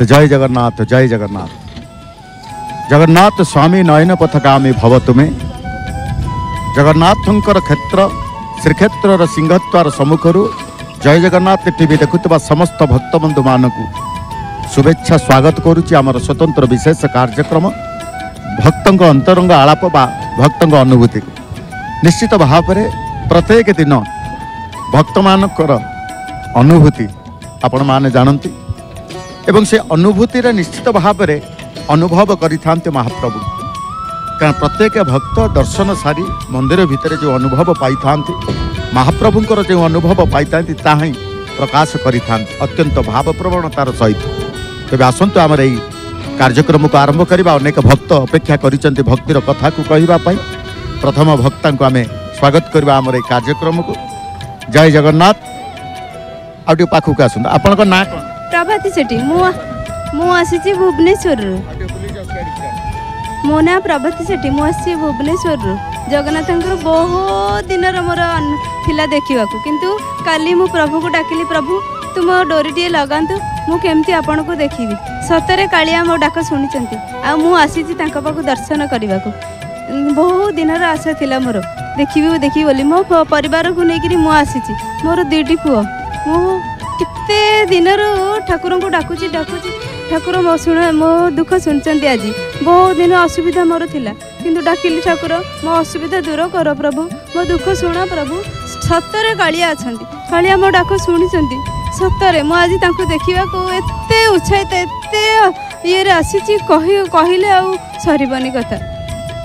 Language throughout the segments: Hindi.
जय जगन्नाथ जय जगन्नाथ जगन्नाथ स्वामी नयन पथगामी भव तुमे जगन्नाथंकर क्षेत्र श्रीक्षेत्र सिंहद्वार सम्मुखर जय जगन्नाथ टीवी देखुवा समस्त भक्तबंधु मानकु शुभेच्छा स्वागत करुछि। आमर स्वतंत्र विशेष कार्यक्रम भक्तंक अंतरंग आलाप बा भक्तंक अनुभूति निश्चित भाव में प्रत्येक दिन भक्त मानकर अनुभूति आपण माने जानंती एवं से अनुभूति निश्चित भाव में अनुभव करि थांते महाप्रभु। कारण प्रत्येक भक्त दर्शन सारी मंदिर भितर जो अनुभव पाई थांते महाप्रभुंकर जो अनुभव पाई थांते ताहि प्रकाश करि थांते अत्यंत भावप्रवणतार सहित। तबे आसंतु आमर एई कार्यक्रम को आरंभ करिबा। अनेक भक्त अपेक्षा करिसंते भक्तिर कथा को कहिबा पाई। प्रथम भक्तां को आमे स्वागत करिबा आमर एई कार्यक्रम को। जय जगन्नाथ आउडी पाखु का सुन आपन को ना प्रभाती सेठी मु आसी भुवनेश्वर मो ना प्रभाती सेठी मु आसी भुवनेश्वर जगन्नाथ बहुत दिन मोर थिला देखा किंतु काली मु प्रभु को डाकिली प्रभु तुम डोरी टे लगातु मुझे आपण को देखी सतरे कालिया मो डाक शुणी आसी दर्शन करने को बहुत दिन आशा थिला मोर देखी बोली मो परिवार को लेकर मु आसी मोर दुईटी पुओ मु कित्ते दिन ठाकुर को डाकुची डाकुची ठाकुर मो दुख सुनचंती आज बहुत दिन असुविधा मोर थिला किंतु डाकिली ठाकुर मो असुविधा दूर कर प्रभु मो दुख शुण प्रभु सतरे कालिया अछंती कालिया मो डाक शुणिचंती सतरे मो आज तांको देखिबा को एते उत्साहित एते ये आसी कहले आउ सरीबनी कथा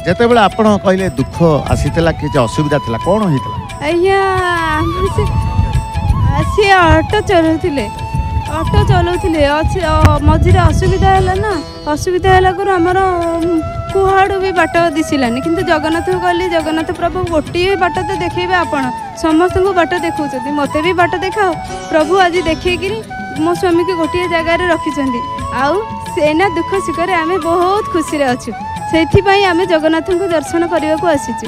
जते बेला आपण कहले दुख आसीतला कि जे असुविधा थिला कोन होइतला अय्या सी ऑटो चलाउथिले मझीरे असुविधा है ना असुविधा है आमर कुहाड़ू भी बाट दिशिलानी किंतु जगन्नाथ कहली जगन्नाथ प्रभु गोटे बाट तो देखेबे आपण समस्त को बाट देखा मते भी बाट देखाओ प्रभु आज देखिए मो स्वामी के गोटे जगार रखिंट आना दुख सुखर आम बहुत खुशी अच्छे से आम जगन्नाथ को दर्शन करने को आसीचु।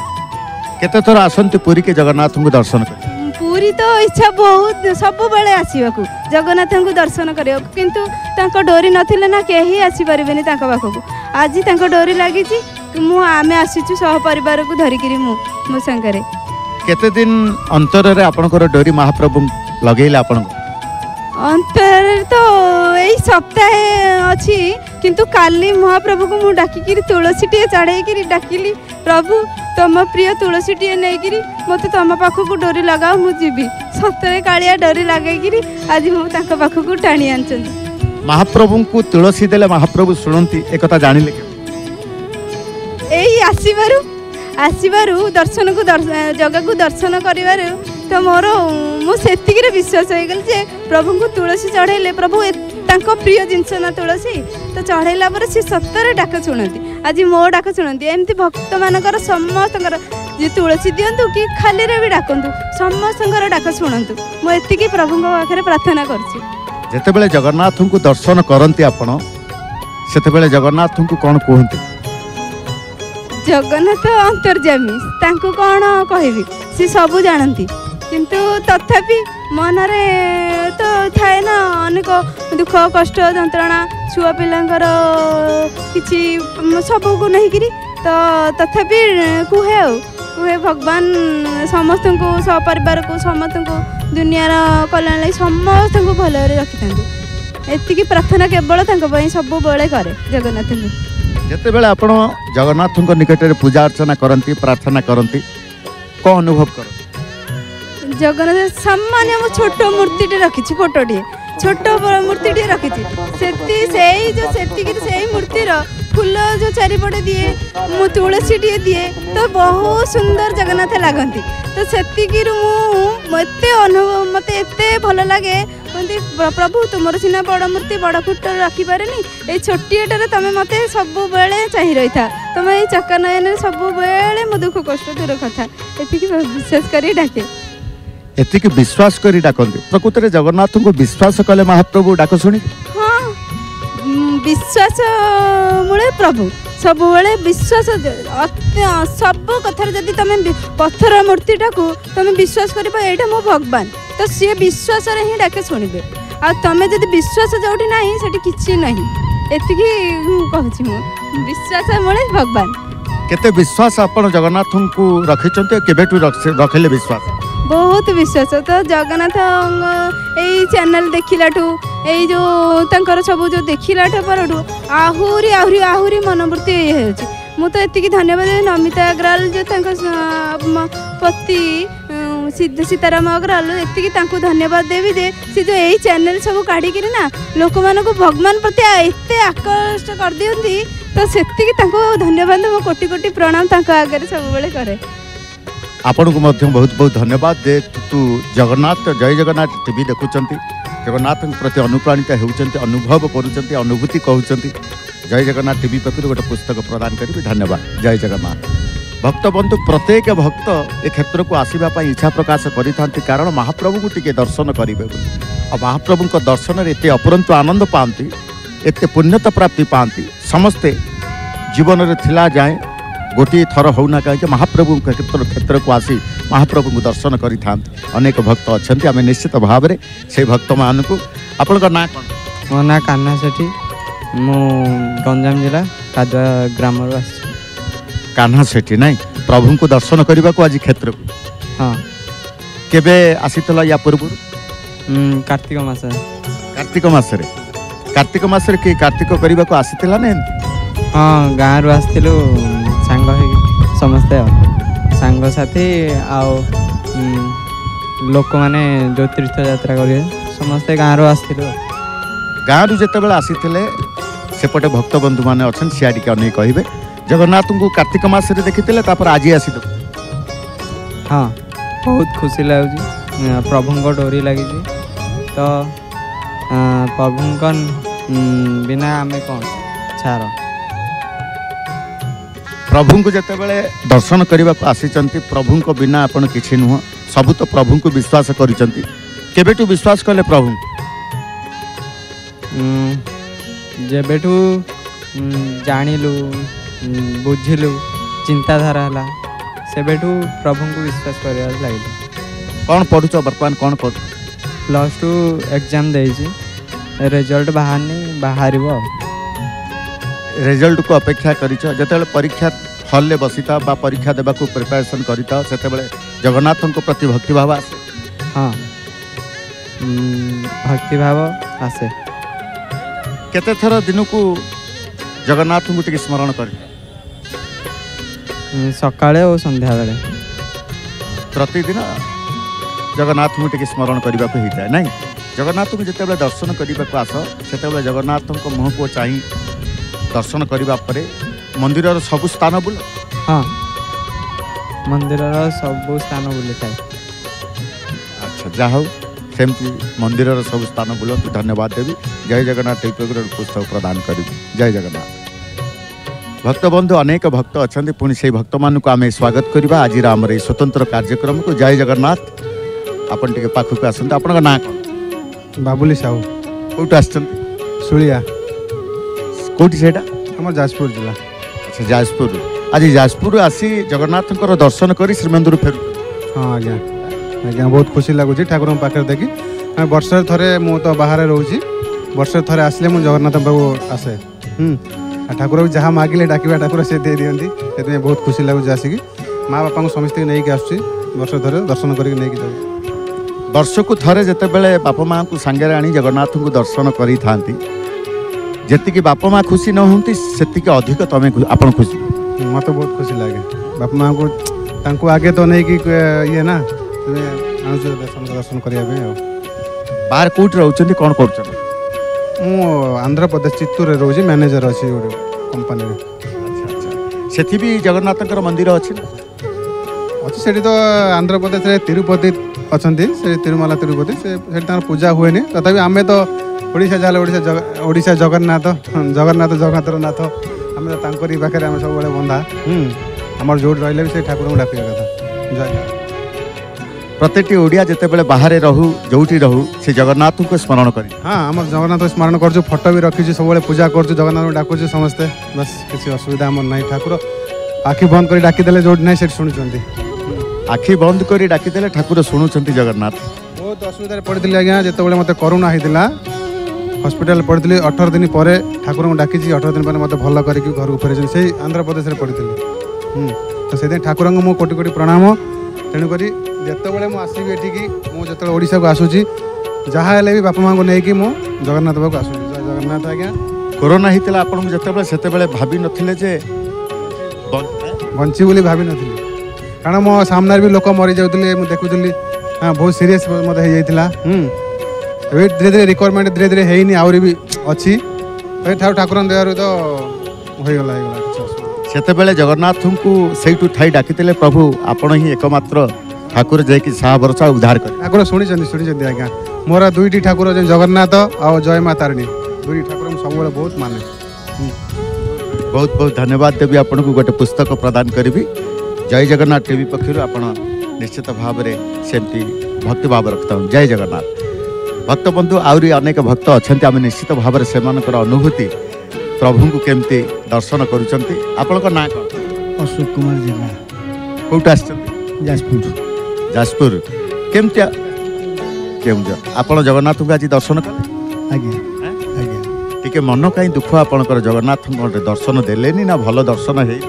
केते थर आसंती पुरी के जगन्नाथ को दर्शन कर पूरी तो इच्छा बहुत सब बेले आसवा को जगन्नाथ को दर्शन करने को किंतु तांको डोरी नथिले ना केही आसी परिबेनी तांको बाखो को आज तांको डोरी लगी आमे आसीचु सह परिवार को धरिकी मो संगे केते दिन अंतर रे आपनकर डोरी महाप्रभु लगेले आपन अंतर तो यही सप्ताह अच्छी किंतु काली महाप्रभु को मु डाकिकी तुलसी टे चढ़ाई डाकिली प्रभु तुम प्रिय तुलसी टे नहीं मत तुम पाखक डोरी लगाओ मुझी सतरे कालिया डोरी लगे आज मुझे पाखक टाणी आनी महाप्रभु को तुलसी देले महाप्रभु शुणती एक जान आसवर दर्शन को जगह को दर्शन कर तो मोर मुझे विश्वास हो गल प्रभु को तुलसी चढ़ेले प्रभु प्रिय जिनस ना तुलसी तो चढ़ेला सी सतरे डाक शुणती आज मो डाक शुणती एमती भक्त मानकर समस्त तुलसी दिंतु कि खाली रे भी डाकु समस्त डाक शुणु मुझे प्रभु पाखे प्रार्थना करते जगन्नाथ को दर्शन करती आपण से जगन्नाथ को कौन कहते जगन्नाथ अंतर्जामी तांको कौन कहबी सी सबू जानती किंतु तथापि मनरे तो थाए ना अनेक दुख कष्ट जंत्रणा छुआ पिलांकर किसी सबू को नहीं करी तो तथापि कहे कहे भगवान समस्त को सपरिवार को समस्त को दुनियार कल्याण लगी समस्त को भले रखि एति प्रार्थना केवल सबू बेले करे जगन्नाथ को जिते बेले आप जगन्नाथ निकट में पूजा अर्चना करती प्रार्थना करती कौन अनुभव कर जगन्नाथ सामान्य मो छोट मूर्ति रखी फोटो टे छोट मूर्ति रखी से मूर्ति फूल जो चारिपटे दिए मु तुलसी टे दिए तो बहुत सुंदर जगन्नाथ लगती तो से मुझे अनुभव मत भल लगे कहते प्रभु तुम सीना बड़ मूर्ति बड़ फुट रखिपारे ये छोटीटार तुम मत सब बेले चाह रही था तुम ये चक्का नयन सब बेले मो दुख कष्ट दूर कथा एति विश्वास कर डाके एतिक विश्वास करी डाकंती प्रकृत रे जगन्नाथ को विश्वास कले महाप्रभु डाक सुनी हाँ विश्वास मुळे प्रभु सब बेले विश्वास सब कथार जदि तुम पत्थर मूर्ति टाक तुम विश्वास कर भगवान तो सी विश्वास डाके शुणे आमे जब विश्वास जो ना कि ना एतिकी कहूँ मु विश्वास मे भगवान केते विश्वास आपन जगन्नाथ को रखी रखिले विश्वास बहुत विश्वास तो जगन्नाथ यही चैनल देखाठू ये जो तंकर सब जो देखाठू पर आहुरी आहुरी आहुरी मनोवृत्ति ये मुझे एतिकी धन्यवाद नमिता अग्रवाल जो पति सीताराम अग्रवाल एतिकी धन्यवाद देवी दे सी जो यही चैनल सब काढ़ी ना लोक मान भगवान प्रति एत आकर्ष्ट कर दिखती तो से धन्यवाद मो कोटि कोटि प्रणाम आगे सब बेले करे आपन को बहुत बहुत धन्यवाद दे तू जगन्नाथ जय जगन्नाथ टीवी देखुंट जगन्नाथ प्रति अनुप्राणित होनुभव करूभूति कहते जय जगन्नाथ टीवी प्रति गोटे पुस्तक प्रदान करी धन्यवाद जय जगन्नाथ भक्तबंधु प्रत्येक भक्त ए क्षेत्र को आसवाई इच्छा प्रकाश करिथांती कारण महाप्रभु को टिके दर्शन करेंगे और महाप्रभु को दर्शन में ये अपरंत आनंद पाती एत पुण्यता प्राप्ति पाती समस्ते जीवन में थिला जाए गोटे थर होना कहीं महाप्रभु क्षेत्र को आसी महाप्रभु को दर्शन करेक भक्त अच्छा आम निश्चित भाव में से भक्त मान को आपण ना कौन मो ना कान्हा सेठी मु गंजाम जिला कादुआ ग्राम कान्हा सेठी ना प्रभु को दर्शन करने को आज क्षेत्र को हाँ केबे आसीतला या पूर्व कार्तिक मास कि कार्तिक करने को आसीतला ना हाँ गाँव रु आसलु सांग समस्ते सांगसाथी लोक माने जो तीर्थ यात्रा करिए समस्ते गाँव रु आसलु गाँव रु जितेबाला आसीथिले सेपटे भक्त बंधु माने अछन सिया टिके अनै कहिबे जगन्नाथ को कार्तिक मास देखी आज आसी हाँ बहुत खुशी लगुच प्रभु डोरी लगी तो प्रभु बिना आम कौन छार प्रभु को जितेबाला दर्शन करने को आसी प्रभु को बिना आपन कि नुह सब तो प्रभु को विश्वास कर विश्वास कले प्रभु जेबेठू जानिलु बुझिलु चिंताधारा है से प्रभु को विश्वास कर लगे कौन पढ़ु बर्तमान कौन पढ़ प्लस टू एग्जाम दे रिजल्ट बाहर बाहर रिजल्ट को अपेक्षा करते परीक्षा हल्ले बसीता बा परीक्षा देवा को प्रिपरेशन करता से जगन्नाथ को प्रति भक्तिभाव आसे हाँ भक्तिभाव आसे केते थर दिन को जगन्नाथ को टिके स्मरण कर सकाळे और संध्या बेले प्रतिदिन जगन्नाथ को टिके स्मरण करने को होता है ना जगन्नाथ को जिते बेले दर्शन करने को आस से जगन्नाथ को मुह को चाही दर्शन करने मंदिर सब स्थान बुल हाँ मंदिर सब स्थान बुले था अच्छा जाओ सेमती मंदिर सब स्थान बुलती धन्यवाद देवी जय जगन्नाथ टीवी पुस्तक प्रदान करी जय जगन्नाथ भक्तबंधु अनेक भक्त अच्छा पुणी से भक्त मानक आम स्वागत करवा आज आमर ये स्वतंत्र कार्यक्रम को जय जगन्नाथ आपन टे पाखक आसत आप ना कौन बाबुली साहू कौट आसिया कौटी से आम जाजपुर जिला अच्छा जाजपुर आज जाजपुर आसी जगन्नाथ दर्शन कर श्रीमंदिर फेर हाँ आज्ञा आज्ञा बहुत खुशी लगुच ठाकुर पाखे देखी वर्ष थे मुझे तो बाहर रोचे वर्ष थे आसले मुझे जगन्नाथ बाबू आसे ठाकुर भी जहाँ मागिले डाकिबा ठाकुर से दे दिखती से बहुत खुशी लगुच आसिकी माँ बापा को समस्ते नहीं आसुच्छी वर्ष थे दर्शन करके नहीं वर्ष को थे जितेबाला बापा माँ को सांगे आनी जगन्नाथ को दर्शन करी थांती जेतिकी बापा माँ खुशी न होती से अधिक तुम आप खुशी मत बहुत खुशी लगे बापा माँ को आगे तो नहीं ये ना दर्शन करने बाहर कौट रोच कौन कर आंध्र प्रदेश चित्तूर रोज मैनेजर अच्छी गोटे कंपनी अच्छा अच्छा से जगन्नाथ मंदिर अच्छी अच्छे से तो आंध्र प्रदेश में तिरुपति अच्छा से तिरुमला तिरुपति से पूजा हुए नहीं तथा आम तो ओडिशा ओडिशा जगन्नाथ जगन्नाथ जगन्नाथ नाथ आम तो पाखे आम सब बंधा आम जो रही भी से ठाकुर को डाक जय प्रत्येक ओडिया जिते बेले बाहर रहू जो रहू से जगन्नाथ को स्मरण कर हाँ आम जगन्नाथ स्मरण कर फोटो भी रखी सब पूजा कर जगन्नाथ को डाकुचे समस्ते बस किसी असुविधा आम ना ठाकुर आखि बंद कर डाकिदेले जो ना से शुणुंट आखि बंद कर डाकिदेले ठाकुर शुणुंट जगन्नाथ बहुत असुविधा पड़ी आज्ञा जिते मत कोरोना होता हस्पिटाल पड़ी 18 दिन पर ठाकुर को डाकी 18 दिन पर मत भल कर घर फेरी से आंध्र प्रदेश में पड़ी तो से ठाकुर को मो कोटि कोटि प्रणाम। तेणुक जितेबाला मुझे आसबी एटी मुझे ओडिशा को आसूसी जहाँ भी बापा माँ को लेकिन मु जगन्नाथ बाबू आस जगन्नाथ आज्ञा कोरोना होता आपन को जिते भाव नी बंची बोली भाव नी कारण मो सामना भी लोक मरी जाते देखुली हाँ बहुत सीरीयस मत हो धीरे धीरे रिक्वायरमेंट धीरे धीरे है आहरी भी अच्छी ठाकुर देवर तो होगला से जगन्नाथ को सहीठू थी डाकी प्रभु आपण ही एकमात्र ठाकुर जैक साहा बरसा उद्धार कर ठाकुर शुणी आज्ञा मोर दुईटी ठाकुर जगन्नाथ और जय माँ तारिणी दुईटी ठाकुर सब बहुत माने बहुत बहुत धन्यवाद देवी आपन को गोटे पुस्तक प्रदान करी जय जगन्नाथ टीवी पक्षर आप निश्चित भाव में सेमती भक्ति भाव रखता हूँ। जय जगन्नाथ भक्त बंधु आहरी अनेक भक्त अच्छा आम निश्चित भाव में से अनुभूति प्रभु को केमती दर्शन कर ना कौन अशोक कुमार जेना कौटा जाजपुर जाजपुर केमती केउंझर आपण जगन्नाथ को आज दर्शन कले आज्ञा आज्ञा टिके मन कहीं दुख आपण जगन्नाथ दर्शन देले ना भल दर्शन है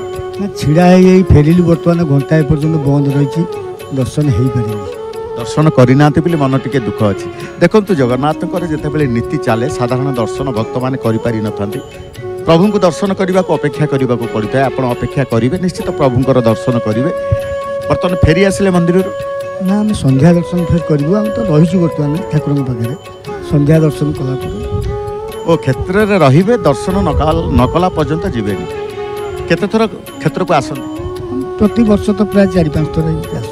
छिड़ा हो फेरिलु बर्तमान घंटाए पर्यटन बंद रही दर्शन हो पारे दर्शन करना मन टी दुख अच्छे देखु जगन्नाथ जिते नीति चले साधारण दर्शन भक्त मैंने पारि न था प्रभु को दर्शन करने को अपेक्षा करने को पड़ता है आप अपेक्षा करेंगे निश्चित प्रभुंर दर्शन करेंगे बर्तमान फेरी आसिले मंदिर ना आम संध्या दर्शन फेर करूँ आम तो रही बर्तमान ठाकुर पाखे संध्या दर्शन कला ओ क्षेत्र में रही दर्शन नकला पर्यंत जीवे केते थर क्षेत्र को आसने प्रति वर्ष तो प्राय 4-5 थर आस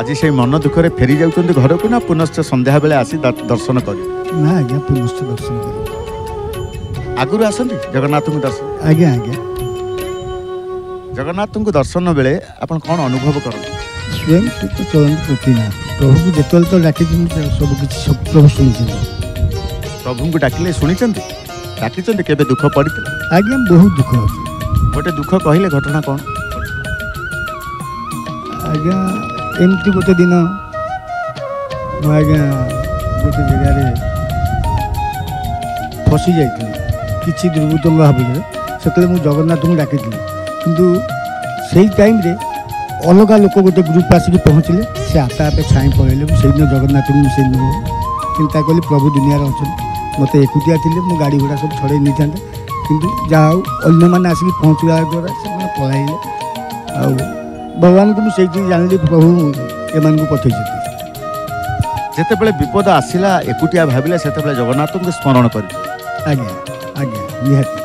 आज से मन दुख में फेरी जाऊँ घर को ना पुनश्च संध्या बेले आसी दर्शन करें ना आज्ञा पुनश्च दर्शन कर आगुरी आसती जगन्नाथ को दर्शन आज्ञा आज्ञा जगन्नाथ को दर्शन बेले आप कौन अनुभव कर स्वयं तो चलते प्रतिना प्रभु को जिते तो डाक सबकि प्रभु शुणी प्रभु को डाकिले शुणी डाकि दुख पड़ता आज्ञा बहुत दुख अच्छे गोटे दुख कहले घटना कौन आज्ञा एमती गोटे दिन आज्ञा गोटे जगह फसी जाइए किसी दुर्बृत्त भावे से मुझे जगन्नाथ को डाक किंतु से टाइम रे अलग लोक गोटे ग्रुप आसिक पहुँचले से आपे आपे छाई पड़े से जगन्नाथ को चिंता कली प्रभु दुनिया अच्छा मत एकुटिया मो गाड़ी घोड़ा सब छड़े नहीं था किंतु जहाँ अन्न मैंने आसिक पहुँचला द्वारा से पलैले आ भगवान को मुझे जानी प्रभु एम को पठे जिते विपद आसला एकुटिया भाविले से जगन्नाथ को स्मरण कर आज्ञा आज्ञा निहाती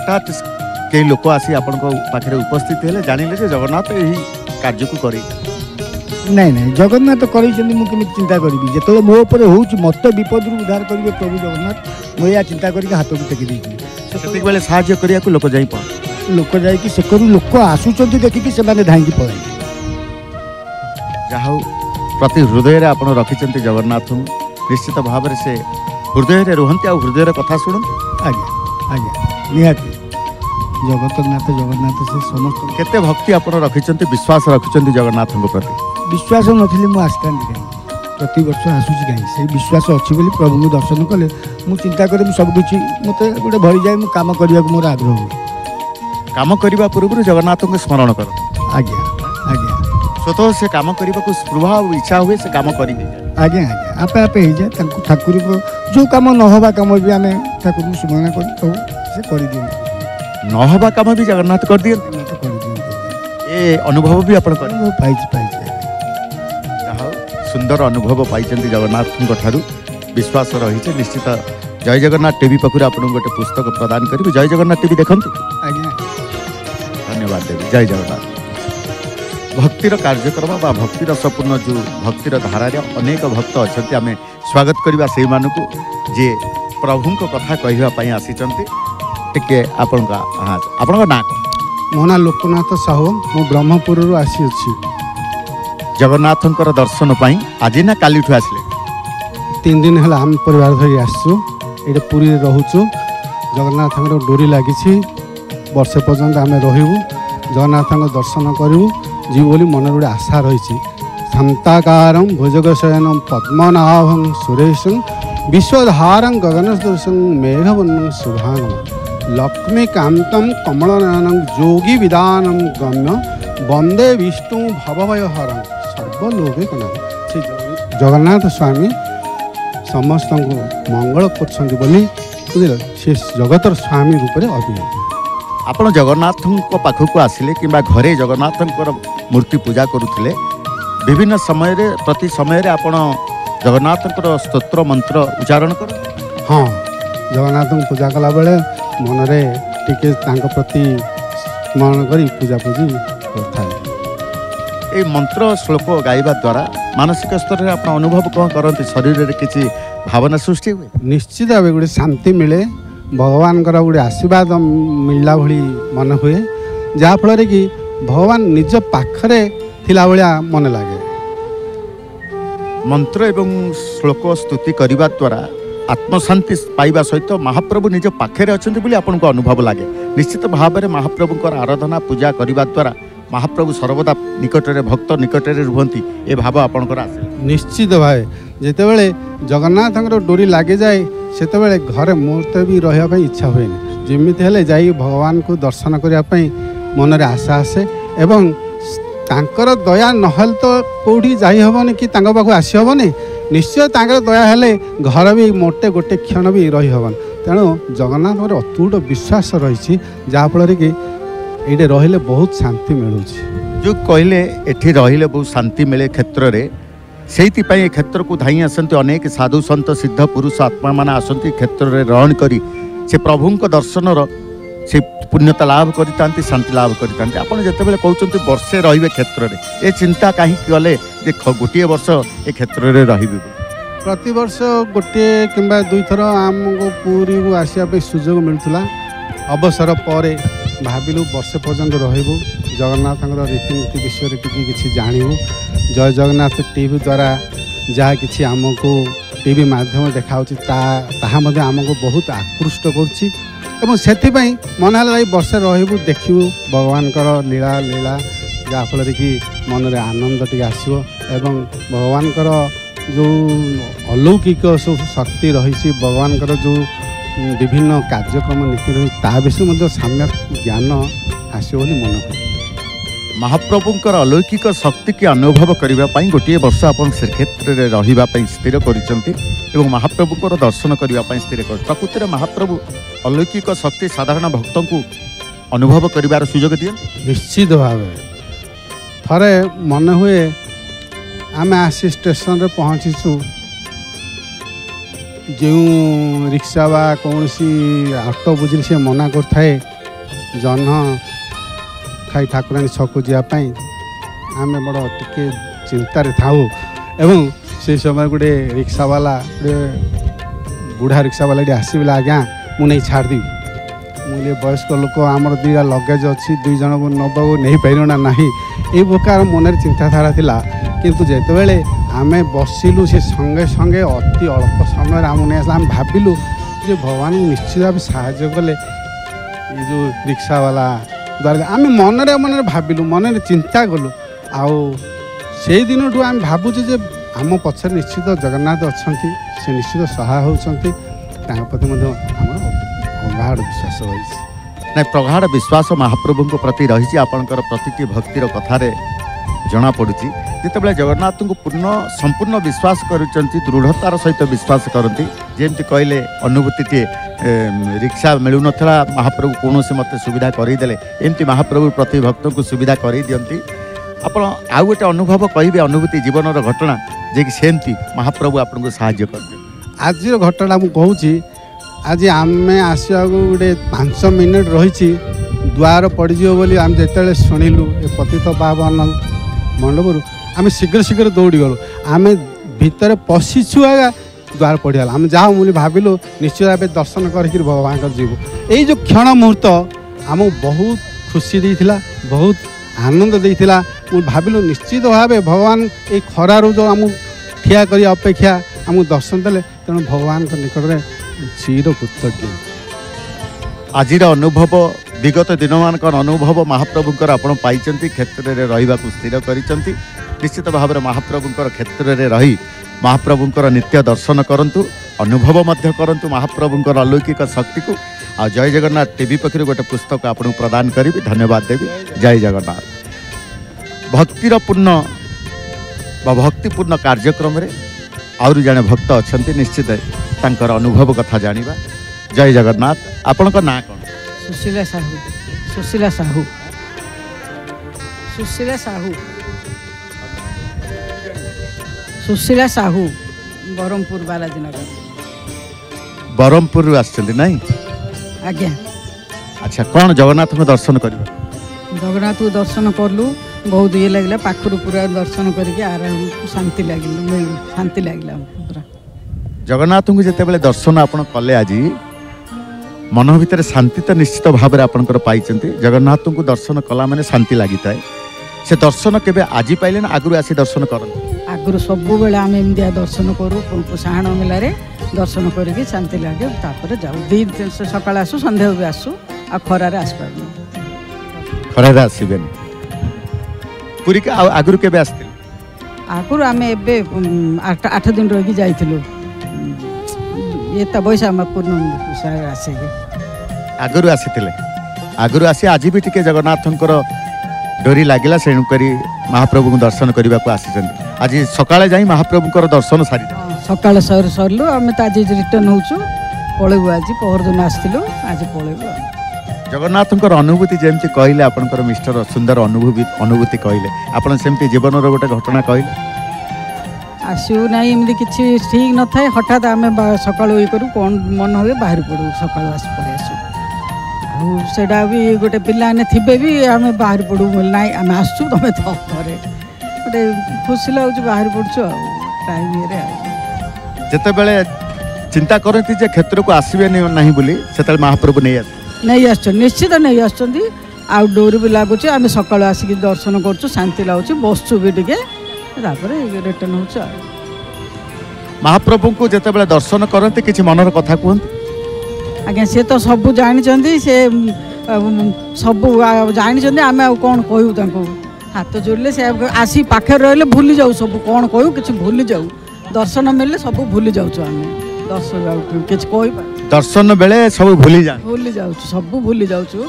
हठात कई लोक आसी आप पाखे उपस्थित है जान लें जगन्नाथ यही कार्य को करे नाई ना जगन्नाथ करें मुझे चिंता करी जो मो उपर हो मत विपद रू उद्धार करेंगे प्रभु जगन्नाथ मुझे चिंता करके हाथ को टेकी देखिए बेले साहय करने लोक जा लोक जाकर लोक आसूँ देखिकी से धाई पड़े जहा प्रति हृदय आप रखिंट जगन्नाथ निश्चित भाव से हृदय रुहत आ हृदय कथा शुणु आज्ञा आज्ञा निहाती जगन्नाथ जगन्नाथ से समस्त केते भक्ति आप रखिंट विश्वास रखिंट जगन्नाथ को प्रति विश्वास नी मुझे आसता कहीं प्रत वर्ष आसूसी कहीं से विश्वास अच्छी बोली प्रभु को दर्शन कले मुझे चिंता करे सबकि मत गोटे भरी जाए काम करने को मोर आग्रह हुए कम करने पूर्व जगन्नाथ को स्मरण कर आज्ञा आज्ञा स्वतः से कम करने को स्पृह और इच्छा हुए से कम करें आज्ञा आज्ञा आपे आपे हो जाए ठाकुर जो कम ना कम भी आम ठाकुर को स्मरण कर नहबा काम भी जगन्नाथ कर दिए ए अनुभव भी आप सुंदर अनुभव पाई जगन्नाथ विश्वास रही निश्चित जय जगन्नाथ टीवी पक्ष आपको गोटे पुस्तक प्रदान करी जय जगन्नाथ टीवी देखु आज्ञा धन्यवाद देवी जय जगन्नाथ भक्तिर कार्यक्रम बा भक्तिर संपूर्ण जो भक्तिर धारार अनेक भक्त अच्छा आम स्वागत करवा से जी प्रभु कथा कहवाई आसीचंती टिके आपण ना मो ना लोकनाथ साहू मु ब्रह्मपुर आसी अच्छी जगन्नाथ दर्शन पाई आज ना काली आसले 3 दिन है आम परिवार धरी आसु ये पूरी रोचु जगन्नाथ डोरी लगी वर्षे पर्यंत आम रहू जगन्नाथ दर्शन करूँ जी बोली मन गोटे आशा रही क्षमताकारं भुजगशयनं पद्मनाभं सुरेशं विश्वधारं गगनसदृशं मेघवर्णं शुभांगं लक्ष्मीकान्तं कमलनयनं योगी विधानं गम्य वंदे विष्णु भवभयहरं सर्वलोकैकनाथं। श्री जगन्नाथ स्वामी समस्त को मंगल कर जगतर स्वामी रूप से अभिनय आपड़ जगन्नाथ पाखक आसिले कि घरे जगन्नाथ मूर्ति पूजा करुले विभिन्न समय प्रति समय आप जगन्नाथ स्तोत्र मंत्र उच्चारण कर। हाँ, जगन्नाथ पूजा कला बेले मनरे टी प्रति स्मरण कर पूजापूजी कर मंत्र श्लोक गायबा द्वारा मानसिक स्तर में आप अनुभव कौन करते शरीर में किसी भावना सृष्टि हुए? निश्चित भाव गोटे शांति मिले भगवान गोटे आशीर्वाद मिलला भली मन हुए जहाँफल कि भगवान निज पाखरे थिला भलिया मन लगे। मंत्र एवं श्लोक स्तुति करने द्वारा आत्मशांति पाइबा सहित महाप्रभु निज पाखे अच्छा आपण को अनुभव लगे। निश्चित भाव में महाप्रभु आराधना पूजा करने द्वारा महाप्रभु सर्वदा निकटरे भक्त निकटरे रुहंती ए भाव आपणकर आसे। निश्चित भाई जेतेबेले जगन्नाथ डोरी लागे जाए सेतेबेले घरे मुहूर्त भी रहया पई इच्छा होइने जेमिति हेले जाई भगवान को दर्शन करिया पई मनरे आशा आसे एवं तांकर दया नहल तो कोठी जाई हबोनी कि तांग बाकू आसी हबोनी। निश्चय तांकर दया हेले घर भी मोटे गोटे क्षण भी रही हबन। तेणु जगन्नाथ रे अतुट विश्वास रही जहाँफल कि ये रहिले बहुत शांति मिलू। जो कहले एठी रहिले बहुत शांति मिले क्षेत्र रे से क्षेत्र को धाई आसती अनेक साधु सन्त सिद्ध पुरुष आत्मा मान आसती क्षेत्र में रहन करी से प्रभुं दर्शन से पुण्यता लाभ करता शांति लाभ करता। आप जितेबाला कहते वर्षे रे क्षेत्र में ये चिंता कहीं कले गोटे वर्ष ए क्षेत्र में रही प्रतिवर्ष गोटे कि दुई थर आमको पूरी को आसवाई सुजोग मिलूला अवसर पर भाविलु वर्षे पर्यंत रहबू जगन्नाथ रीतिनीति विषय कि जानबू। जय जगन्नाथ टीवी द्वारा जहाँ कि आमको टीवी माध्यम देखा आमको बहुत आकृष्ट कर मन है वर्षे रहबू देखू भगवान लीला लीला जहाँफल कि मनरे आनंद टी आस भगवान जो अलौकिक सब शक्ति रही भगवान जो विभिन्न कार्यक्रम नीति रही ताकि साम्यक ज्ञान आसो मन कर महाप्रभुंर अलौकिक शक्ति की अनुभव करने गोटे वर्ष आप श्रीक्षेत्र में रही स्थिर कर महाप्रभुंर दर्शन करने स्थिर कर। प्रकृति में महाप्रभु अलौकिक शक्ति साधारण भक्त को अनुभव कर सुजोग दिए। निश्चित भाव थे मन हुए आम आसी स्टेशन में पहुँचीचु जो रिक्शा बा कौन सी ऑटो बुझे से मना करए जह्न खाई ठाकुरानी छकू जावाई आम बड़ टे चिंतार थाऊ एवं से समय गोटे रिक्शावाला गोटे बुढ़ा रिक्शावाला आसबिला आज्ञा मुझे छाड़देवी मुझे वयस्क लोक आमर दुईटा लगेज अच्छी दुईज को नबाको नहीं पारना ना ये प्रकार मनरे चिंताधारा था कितु जितेबाला आमे बसिलु से संगे संगे अति अल्प समय आम नहीं आस भाविलु जो भगवान निश्चित भाव साहाय्य कले जो रिक्शावाला द्वारा आम मनरे मनरे भाविलु मनरे चिंता कलु आउ से दिन ठूँ आम भावुचे आम पछर निश्चित जगन्नाथ अच्छा से निश्चित सहाय होती प्रति प्रगाढ़ विश्वास रही प्रगाढ़ विश्वास महाप्रभु प्रति रही आपणकर प्रति भक्तिर कथार जना पड़ुची जितेबाला जगन्नाथ को पूर्ण संपूर्ण विश्वास करुँच दृढ़तार सहित विश्वास करती जमी कहले अनुभूति रिक्शा मिलू ना महाप्रभु कौन से मत सुविधा करईदे एमती महाप्रभु प्रति भक्त को सुविधा कर दिखती आप आउ गोटे अनुभव कहे अनुभूति जीवन घटना जे कि सेमती महाप्रभु आपको साहाय्य करते। आज घटना मुझे आज आम आसवा गोटे 5 मिनट रही द्वार पड़ो बोली आम जिते शुणिलु ए पतित पावन मंडपुर आम शीघ्र शीघ्र दौड़ी गलु आम भितर पशिचु आगा द्वार पड़गला आम जाऊँ भाविलु निश्चित भाव दर्शन करके भगवान को जीवु ये जो क्षण मुहूर्त आम बहुत खुशी देता बहुत आनंद देता भाविलु निश्चित भाव भगवान ये खरारू जो आम ठिया करी अपेक्षा आम दर्शन देले तेणु भगवान के निकट में चीर कृतज्ञ। आज अनुभव विगत दिन मान अनुभव महाप्रभुंर आपण पाई क्षेत्र में रही स्थिर कर निश्चित भाव में महाप्रभुं क्षेत्र में रही महाप्रभुं नित्य दर्शन करूँ अनुभव करूँ महाप्रभुं अलौकिक शक्ति को आ जय जगन्नाथ टीवी पक्षर गोटे पुस्तक आपन प्रदान करी धन्यवाद देवी। जय जगन्नाथ। भक्तिर पूर्ण व भक्तिपूर्ण कार्यक्रम आउरी जड़े भक्त अच्छा निश्चित तांकर अनुभव कथा जानिबा। जय जगन्नाथ। आपण को ना कौन? सुशीला साहू। सुशीला साहू। सुशीला साहू। सुशीला साहू ब्रह्मपुर बालाजीनगर ब्रह्मपुर आछथि नहीं? आज्ञा। अच्छा कौन जगन्नाथ में दर्शन कर? जगन्नाथ को दर्शन करलु बहुत ये लगला पाखरु पूरा दर्शन करके आराम शांति लगे शांति लगला पूरा। जगन्नाथ को जिते बेले दर्शन आपन कले आज मन भीतर शांति तो निश्चित भाव में आपनकर पाई। जगन्नाथ को दर्शन कला माने शांति लगी था। से दर्शन केबे आज पाइले ना आगु आसी दर्शन करन? आगु सब बेले आम एम दर्शन करूँ साहाण मेलारे दर्शन करके शांति लगे तापर जाऊ दी सकाल आसू संध्या भी आसू आ खरारे आसपारनु खरारे आसीबेन। पुरी के आगुरु के आसते आगुरु आम ए 8 दिन रही जाइलु ये तो बैशाख पूर्ण आसिक आगुरी आसी आज भी टी जगन्नाथ डोरी लगे तेणुक महाप्रभु को दर्शन करने को आसी। आज सकाले जा महाप्रभु दर्शन सारी सकाल सरलु आम तो आज रिटर्न होचु पलैबू आज पहरदिन आसलु आज पलैबू। जगन्नाथ अनुभूति जमी कहले आपंकर मिस्टर सुंदर अनुभूति कहले आपन सेमती जीवन रोटे घटना कहले आसू ना एमती किसी ठीक न था हठात आम सका करूँ कौन मन हुए बाहर पड़ू सका पड़े आसू आ भी गोटे पाने थे भी आम बाहर पड़ू ना आम आसू तुम तो घरे गोटे खुशी लगुच बाहर पड़चु आते चिंता करती क्षेत्र को आसबे ना बोली से महाप्रभु नहीं आस नहीं आस निश्चित नहीं आस डोरी भी लगुचे आम सका आसिक दर्शन कर शांति लगुच बसु भी टे रिटर्न हो। महाप्रभु को जिते बेले दर्शन करते कि मनर कथा कहते? आज्ञा सी तो सब जानी से सब जानी आम कौन कहूँ हाथ जोड़े से आसी पाखे रही भूली जाऊ सब कौन कहू कि भूली जाऊ दर्शन मिले सब भूली जाऊ आम दर्शन कि दर्शन बेले सब भूली जाऊँ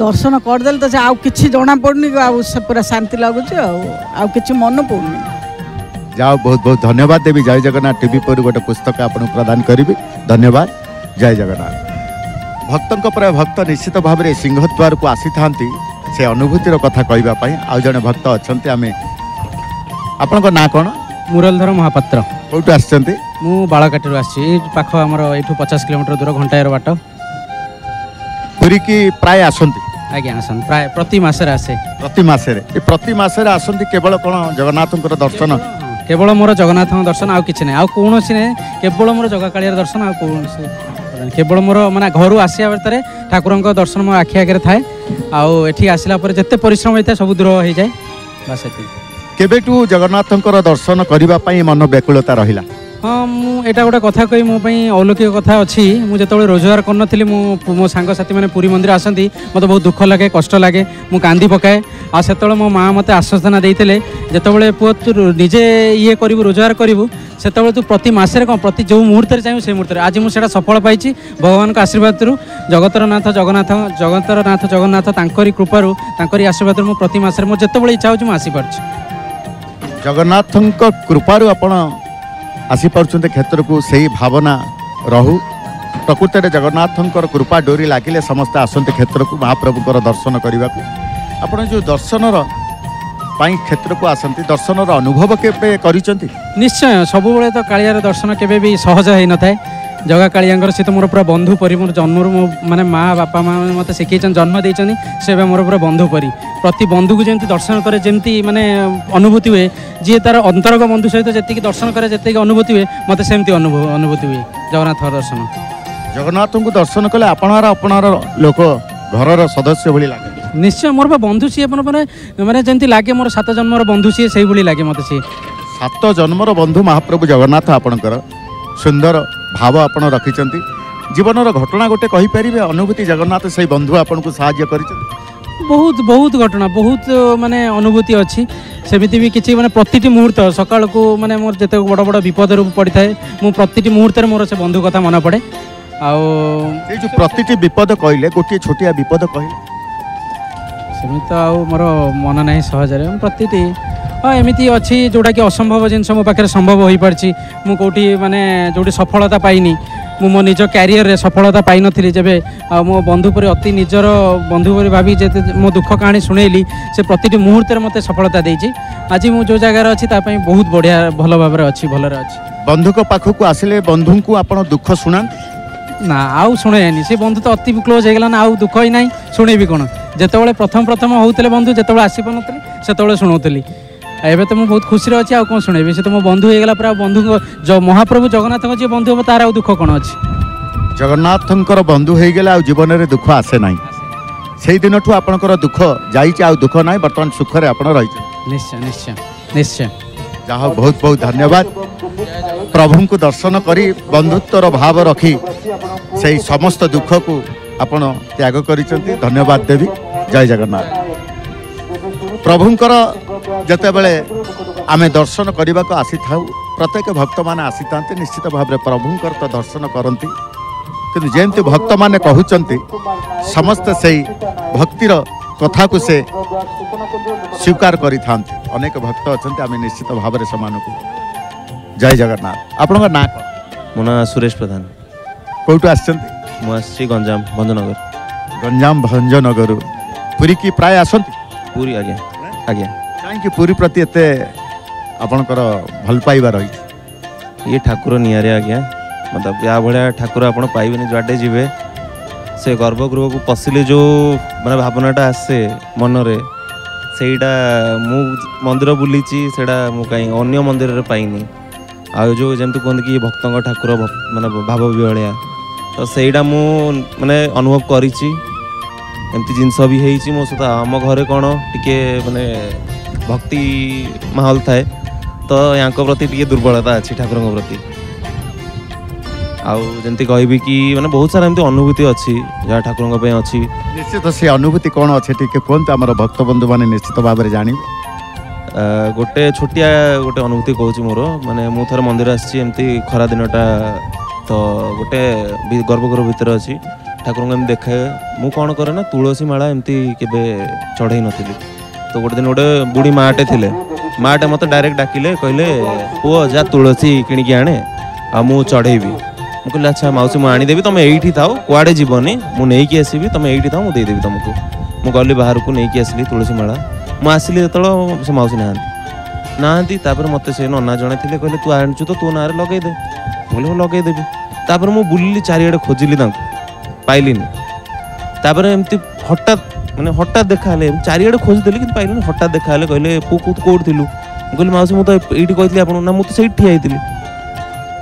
दर्शन करदेले तो आउ किसी जना पड़नी पूरा शांति लगुच कि मन पड़नी जाओ। बहुत बहुत धन्यवाद देवी। जय जगन्नाथ टीवी पर गोटे पुस्तक आपन प्रदान करी धन्यवाद। जय जगन्नाथ। भक्तों पर भक्त निश्चित भाव में सिंहद्वार को आसी था से अनुभूतिर कथा कहवाई आउ जड़े भक्त अच्छा आम आपण ना कौन? मुरलीधर महापात्र। कौटू आसछन्ते? मु बाळकाटी रो आसी पाख हमर एठू 50 किलोमीटर दूर घंटायर बाट। पुरी की प्राय आसन्ते? आज्ञा आसन प्राय प्रति मासे आसे प्रति मासे आसन्ते। केवल कोन जगन्नाथंकर दर्शन? केवल मोर जगन्नाथन दर्शन आउ किछ नै आउ कोनोसी नै केवल मोर जगाकालियर दर्शन आउ कोनोसी केवल मोर माने घरु आसी आबेतरे ठाकुरंक दर्शन मोर आखि आगे थाए आउ एठी आसीला पर जत्ते परिश्रम होइता सब दूर होई जाय बस एति। केबेटू जगन्नाथंकर दर्शन करिबा पई मन बेकुलता रहिला? हाँ मुझा गोटे कथा कही मो अलौकिक कथा अच्छी मुझे जो रोजगार करी मो सांगसाथी मैंने पुरी मंदिर आसती मत बहुत दुख लगे कष्ट लगे मु कांदी पकाए आते मो माँ मत आश्वासना देते जिते पुओ तू निजे ये करू रोजगार करूँ से तू प्रति मासे कौन प्रति जो मुहूर्त चाहिए से मुहूर्त आज मुझे सफल पाई भगवान आशीर्वाद जगतर नाथ जगन्नाथ कृपारू आशीर्वाद मु प्रति मासे मोर जिते इच्छा हो आसीपार जगन्नाथ कृपारू आपण आसी पार्चुंते क्षेत्र को सही भावना रहू। प्रकृत जगन्नाथं कृपा डोरी लगे समस्त आसन्ते क्षेत्र को महाप्रभुंर दर्शन करने को। आपड़ जो दर्शन क्षेत्र को आसती दर्शन अनुभव के निश्चय सब तो कालियार दर्शन केबे भी सहज हो न था जगा कालियांकर सी तो मोर पूरा बंधु परी मोर जन्मर मो माने माँ बापा माँ मत शिखी जन्म देते से मोर पूरा बंधु परी प्रति बंधु को जमी दर्शन करे जमी माने अनुभूति हुए जी तार अंतरंग बंधु सहित जैसे दर्शन करे जैसे अनुभूति हुए मत सेमती अनुभूति हुए जगन्नाथ दर्शन। जगन्नाथ को दर्शन कले अपनार अपनार लोक घर सदस्य भली लगे निश्चय मोर बंधु सी मैंने जमी लगे मोर 7 जन्मर बंधु सी से लगे मत सी 7 जन्मर बंधु महाप्रभु जगन्नाथ आपणकर सुंदर भाव आपन रखी जीवन घटना गोटे कहींपर अनुभूति जगन्नाथ से बंधु आपन को साहय कर बहुत बहुत घटना बहुत माने अनुभूति अच्छी सेमती भी किसी माने प्रति मुहूर्त सकाल को माने मोर जिते बड़ बड़ विपद पड़ था प्रति मुहूर्त मोर से बंधु कथा मन पड़े आज प्रति विपद कहले गोटे छोटिया विपद कहले सेम तो मोर मन ना सहजरे प्रति हाँ एमती अच्छी जोटा कि असंभव जिन मो पाखे संभव हो पार्टी मु कौटी माने जो सफलता पाइनी मो निज क्यारियर में सफलता पाई नी जब मो बंधु पर अति निजर बंधु पर भावी मो दुख कहानी शुणेली से प्रति मुहूर्त मत सफलता देती आज मु जो जगार अच्छी बहुत बढ़िया भल भाव अच्छी भलर अच्छी बंधु पाखक आसिले बंधु को आप दुख शुणा ना आउ शुणेनि से बंधु तो अति क्लोज होगा ना आउ दुख ही ना शुणेबी कौन जिते प्रथम प्रथम होते बंधु जो आसी पार ना से शुणुली एवं तो मुझे बहुत खुशी अच्छी आउ कौन शुणी से तो मो बंधु होगा पूरा बंधु जो महाप्रभु जगन्नाथ जी बंधु हम तार दुख कौन अच्छी जगन्नाथ बंधु होगा जीवन में दुख आसे ना से दिन ठूँ आप दुख जा दुख ना बर्तमान सुखरे आप निश्चय निश्चय निश्चय जहाँ बहुत बहुत धन्यवाद प्रभु को दर्शन कर बंधुत्वर भाव रखी से समस्त दुख को आप त्याग कर धन्यवाद देवी जय जगन्नाथ प्रभुंकर जितेबले आमे दर्शन करने को आसी था प्रत्येक भक्त माने आसी था निश्चित भाव प्रभुंकर तो दर्शन करती कि जेमती भक्त माने कहते समस्त से भक्तिर कथा को से स्वीकार करी थांते अनेक भक्त अच्छा आम निश्चित भाव से जय जगन्नाथ आपण ना मो ना सुरेश प्रधान कौटू आसी गंजाम भंजनगर पुरी की प्राय आसती पूरी आज्ञा आज्ञा कहीं पूरी प्रति एते आपणकर भल पाइबा रही ये ठाकुर नियारे आज्ञा मतलब या भाया ठाकुर आपड़ पाइबे जुआडे जीवे से गर्भगृह को पशिले जो माने भावनाटा आसे मन रे सेटा मु मंदिर बुली से कहीं अन्य मंदिर पाइनी आ जो जमी कहते कि भक्त ठाकुर माने भाव विहलिया तो सेटा मु माने अनुभव करिछि एमती जिनस भी हो मो सहित आम घरे कौन टी मैंने भक्ति माहौल थाए तो या प्रति टी दुर्बलता अच्छी ठाकुर प्रति आमती कह कि मैंने बहुत सारा एमती अनुभूति अच्छी जहाँ ठाकुर अच्छी निश्चित से अनुभूति कौन अच्छे टी कहते आम भक्त बंधु मैंने निश्चित भाव में जान गोटे छोटिया गोटे अनुभूति कहूँ मोर मानने मुझे थे मंदिर आमती खरा दिनटा तो गोटे गर्भगृह भर अच्छी ठाकुर एम देखे मु कौन करे ना तुलसी माला एमती के चढ़ई नी तो गोटे दिन गोटे बुढ़ी माटे थिले माटे मत डायरेक्ट डाकिले कहले पु जा तुलसी किणिकी आने आ मु चढ़ेबी मु कहले अच्छा मौसी मु आनीदेवी तुम एइठी थाओ कुआडे जीवनी मु नहीं कि आसीबी तुम एइठी थाओ मु देदेबी तुमको मु गली बाहर को नहीं कि आसली तुलसी माला मु आसली जतल से मौसी नाहंती मत से नन्ना जने थिले कहले तू आनचु तो तू नारे लगे दे बोले लगे देबी तापर मु बुलली चारिआडे खोजिली तांको पाइली एमती हठात मैंने हठात देखा चारिड़े खोजदेली कि पाइल हठात देखा कहले पु कौट थी मुझे मौसी मुझे ये कहती आप ना मुझे सही ठिया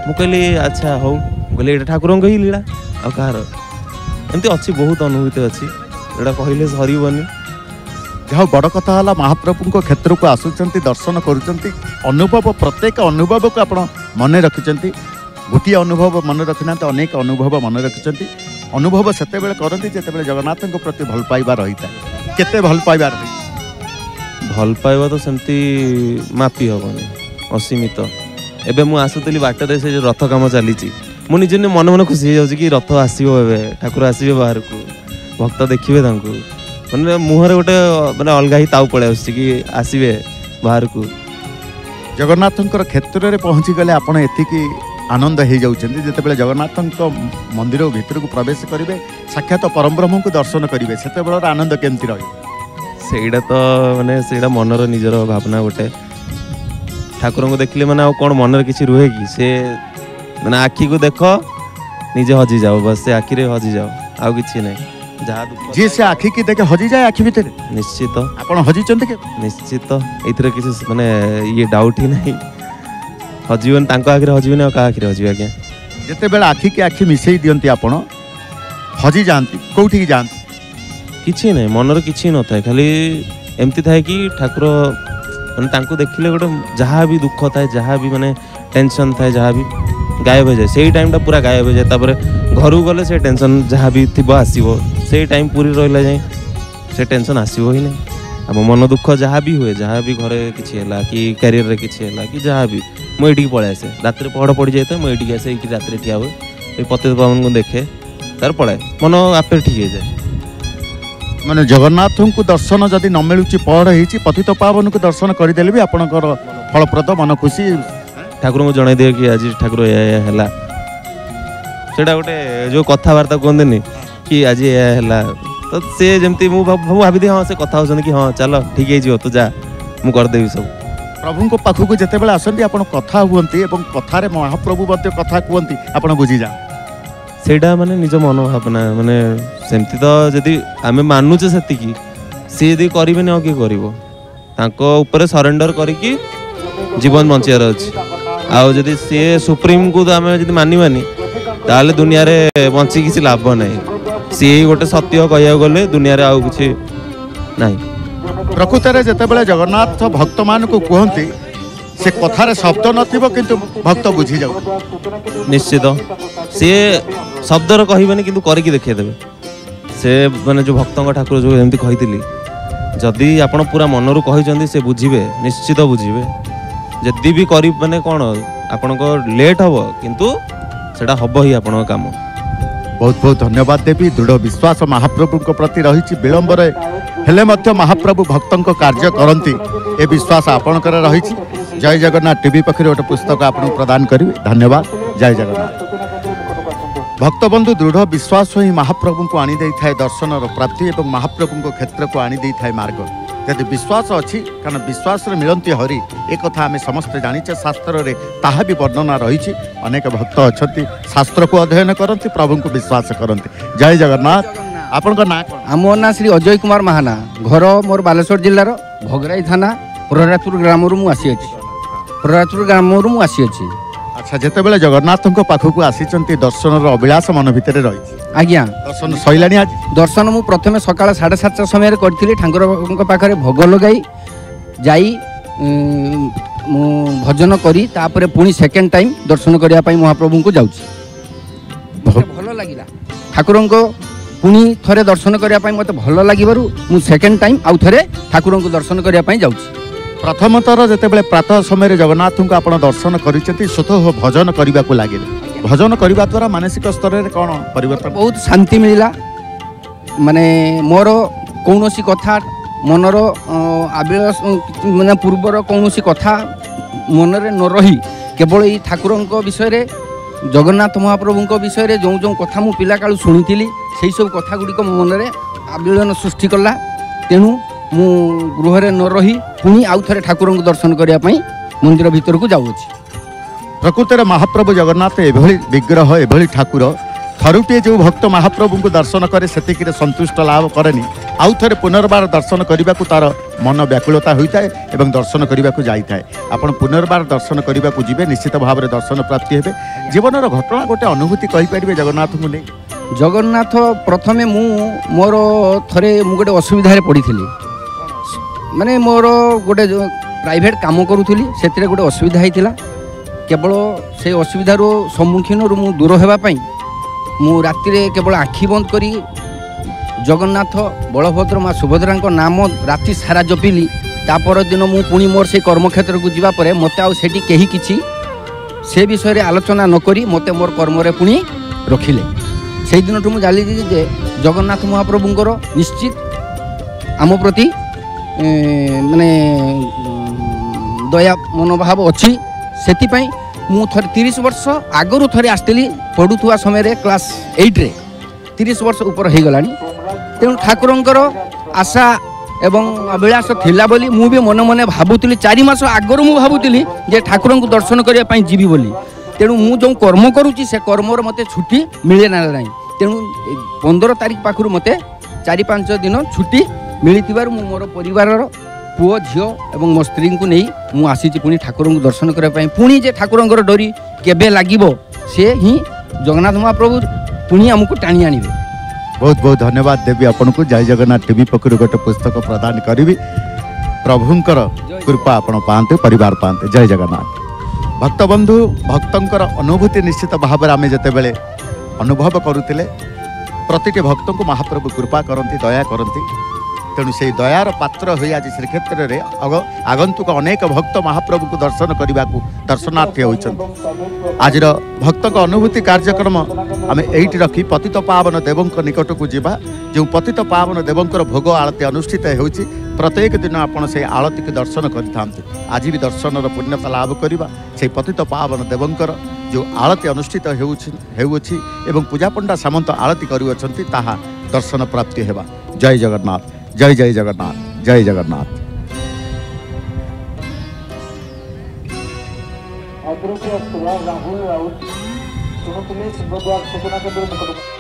मुझे अच्छा हूँ कहले ये ठाकुर ही लीला आ कहार एमती अच्छी बहुत अनुभूति अच्छी जोटा कहले सरबन जहाँ बड़ कथा महाप्रभु क्षेत्र को आसुंट दर्शन करुभव प्रत्येक अनुभव को आप मन रखिंट गोटे अनुभव मन रखिना अनेक अनुभव मन रखिंट अनुभव से करती जिते जगन्नाथ प्रति भल पाइबा रही था केते भल पाइबा रही भल पाइबा तो सेमती मापी हेन असीमित एबे मु आसुली बाटर से जो रथ कम चली निजे मन मन खुशी हो जाऊँगी कि रथ आसो ठाकुर आसबे बाहर को भक्त देखिए मैंने मुहर गोटे मैंने अलग ही ताऊ पलि आसबे बाहर को जगन्नाथ क्षेत्र में पहुँची गले आप आनंद हो जाते जितेबाला जगन्नाथ मंदिर भितर को प्रवेश करेंगे साक्षात परम ब्रह्म को दर्शन करेंगे से बड़ा आनंद केमती रहीटा तो मैंने से मनर निजर भावना गोटे ठाकुर को देखिले मैंने कौन मनर किसी रुहे कि से मैंने आखि को देख निजे हजि जाओ बस से आखिरे हजि जाओ आउ कि ना जहाँ जी से आखि की देखे हजि जाए आखि भितर निश्चित आप हजि निश्चित ये किसी मैंने ये डाउट ही नहीं हजीवन आखिर हजीवन क्या आखिर हजी आज्ञा जिते आखि की आखि मिसई दिखती आप हजी जाती कौटी जाती कि ना मनर कि न था खाली एमती थाए कि ठाकुर मैंने देखिले गोटे जहाँ भी दुख थाए जहाँ भी मैंने टेंशन थाए जहाँ भी गायब हो जाए से टाइमटा पूरा गायब हो जाए घर को गले से टेंशन जहाँ भी थी आसो से टाइम पूरी रहा जाए से टेंशन आसो ही ना आम मन दुख जहाँ भी हुए जहाँ भी घर किसी कि क्यारि कि जहाँ भी मुझे पलैई आसे रात पहड़ पड़ जाए मुझे आसे ये रात ठिया हुए पतित पावन को देखे तार पलाए मन आपे ठीक है जाए माने जगन्नाथ को दर्शन जदि न मिलूँ पहड़ हो पतित पावन को दर्शन करदेले भी आपणकर फलप्रद मन खुशी ठाकुर को जन दिए कि आज ठाकुर या गोटे जो कथबार्ता कहते कि आज या तो सी जमी भावी हाँ से कथा होती कि हाँ चलो ठीक है तो जा मुदेवी सब प्रभु को पाखक जिते बड़े आसती आप कथा हमें और कथार महाप्रभु कथा कहती आप बुझी जा सेटा माने निज मनोभावना माने सेमती तो जदि आम मानुचे से सी यदि करें ना किए कर सरेंडर करके जीवन बचार अच्छे आदि सी सुप्रीम को आम जब मानवानी ताल दुनिया बची किसी लाभ ना सी गोटे सत्य कह गले दुनिया आउ कि ना प्रकृत में जितेबाला जगन्नाथ भक्त मान को कहती से कथार शब्द नथिबो किंतु भक्त बुझी जाऊ निश्चित सी शब्दर कहबेनी किंतु करके देखे देबे से माने जो भक्त ठाकुर जो एमती कही जदि आपण पूरा मनरू कही से बुझे निश्चित बुझे जदि भी कर माने कौन आपण को लेट हम किंतु सेटा हब ही आपण काम बहुत बहुत धन्यवाद देवी दृढ़ विश्वास महाप्रभु के प्रति रही विलंबर हेले महाप्रभु भक्त कार्य करती ए विश्वास आपणकर रही जय जगन्नाथ टीवी पक्ष गोटे पुस्तक आपन प्रदान करेंगे धन्यवाद जय जगन्नाथ भक्तबंधु दृढ़ विश्वास ही महाप्रभु को आनी थाए दर्शन प्राप्ति और महाप्रभु को क्षेत्र को आनी थाए मार्ग यदि विश्वास अच्छी कारण विश्वास मिलती हरि एक कथा आम समस्ते जानीचे शास्त्र रे ताहा भी वर्णना रही अनेक भक्त अच्छा शास्त्र को अध्ययन करती प्रभु को विश्वास करती जय जगन्नाथ आपण का ना आमो ना श्री अजय कुमार महाना घर मोर बालेश्वर जिलार भगराई थाना प्रहरापुर ग्राम मुझे प्रहरापुर ग्राम मुझे अच्छा जिते बड़े जगन्नाथ पाखक आसी दर्शन अभिलाष मन भितर रही आज्ञा दर्शन सैलानी आज दर्शन मु प्रथम सकाल 7:30 समय करी ठाकुर पाखे भोग लगाई जाई भजन करी तापर पुणी सेकेंड टाइम दर्शन करने महाप्रभु को जाऊँगी भल लगे ठाकुर पुणी थे दर्शन करने मत भल लगे सेकेंड टाइम आउ थे ठाकुर को दर्शन करने जाऊँगी प्रथम थर जितेबाला प्रातः समय जगन्नाथ को आप दर्शन करें स्वतः भजन करने को लगे भजन करने द्वारा मानसिक स्तर में कौन पर बहुत शांति मिलला माने मोर कौन कथा मनर आवेश मैंने पूर्वर कौन कथा मन न रही केवल ये ठाकुर विषय जगन्नाथ महाप्रभु विषय में जो जो कथा मुझे पिलाकालू शुणी से सब कथा गुड़िक मो मन आबीलन सृष्टि कला तेणु मु गृह न रही पुणी आउ थे ठाकुर को दर्शन करने मंदिर भीतर को जाऊँगी प्रकृत में महाप्रभु जगन्नाथ एभली विग्रह एभली ठाकुर थरुटे जो भक्त महाप्रभु को दर्शन करे से संतुष्ट लाभ कैनि आउ थे पुनर्बार दर्शन करने को तार मन व्याकुलता होता है और दर्शन करने को जाए आपड़ पुनर्बार दर्शन करने को जी निश्चित भाव में दर्शन प्राप्ति हे जीवन घटना गोटे अनुभूति कहींपर जगन्नाथ को नहीं जगन्नाथ प्रथमे मु मोर थे गोटे असुविधा पड़ी माने मोर गोटे प्राइवेट काम करूली से गोटे असुविधा होता केवल से असुविधार सम्मुखीन मु दूर होगापी मु रातिर केवल आखि बंद करी जगन्नाथ बलभद्र माँ सुभद्रा नाम राति सारा जपिली तापर दिन मु पुणी मोर से कर्मक्षेत्र को जीवापर मत आठी कहीं किसी से विषय में आलोचना नक मत मोर कर्म पुणी रखिले से दिन ठूँ जानी जे जगन्नाथ महाप्रभुंर निश्चित आम प्रति माने दया मनोभाव अच्छी से मु 30 वर्ष आगु थे आसती पढ़ुवा समय क्लास 8 30 वर्ष ऊपर हो गला तेणु ठाकुर आशा एवं अभिलाष थिला बोली मुझे मन मन भावुली 4 मास आगु मुझे भावुली जे ठाकुर को दर्शन करने जीवी बोली तेणु मु जो कर्म करुच्ची से कर्मर मत छुट्टी मिले ना ना तेणु 15 तारीख पाखु मत 4-5 दिन छुट्टी मिली मोर परिवार पुओ झील और मो स्त्री को नहीं मुसी पुणी ठाकुर को दर्शन करने पुणी जे ठाकुर डोरी केबे लागिबो से ही जगन्नाथ महाप्रभु पुणी आमको टाणी आनिबे बहुत बहुत धन्यवाद देवी आपन को जय जगन्नाथ टीवी पक्ष गोटे पुस्तक प्रदान करी प्रभुंकर कृपा आपन पाते परिवार पाते जय जगन्नाथ भक्तबंधु भक्तंकर अनुभूति निश्चित भाव में आम जितेबाला अनुभव करुले प्रति भक्त को महाप्रभु कृपा करती दया करती तेणु से दयार पात्र हो आज श्रीक्षेत्र में आगंतुक अनेक भक्त महाप्रभु को दर्शन करने को दर्शनार्थी होइछन। आज भक्त का अनुभूति कार्यक्रम आम एट रखी पतित पावन देवं निकट को जीवा जो पतित पावन देवंर भोग आलती अनुष्ठित होती प्रत्येक दिन आपण से आलती के दर्शन करिथांते। आज भी दर्शन पुण्यता लाभ करवा से पतित पावन देवंर जो आलती अनुष्ठित एवं पूजा पंडा सामंत आलती करुँच ताहा दर्शन प्राप्ति हेबा। जय जगन्नाथ, जय जय जगन्नाथ, जय जगन्नाथ। राहुल राउत